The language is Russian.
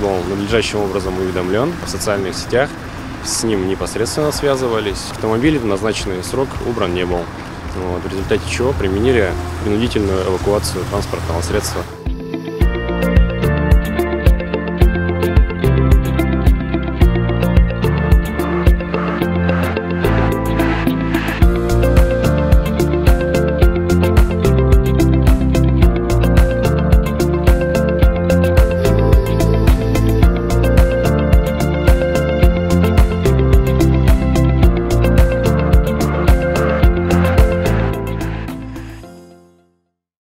был надлежащим образом уведомлен в социальных сетях, с ним непосредственно связывались. Автомобиль в назначенный срок убран не был, в результате чего применили принудительную эвакуацию транспортного средства.